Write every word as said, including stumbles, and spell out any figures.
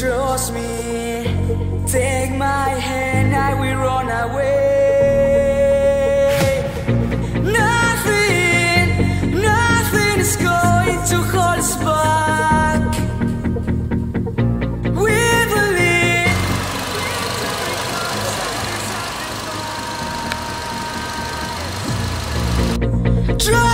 Trust me, take my hand, I will run away. Nothing, nothing is going to hold us back. We believe. We believe. Trust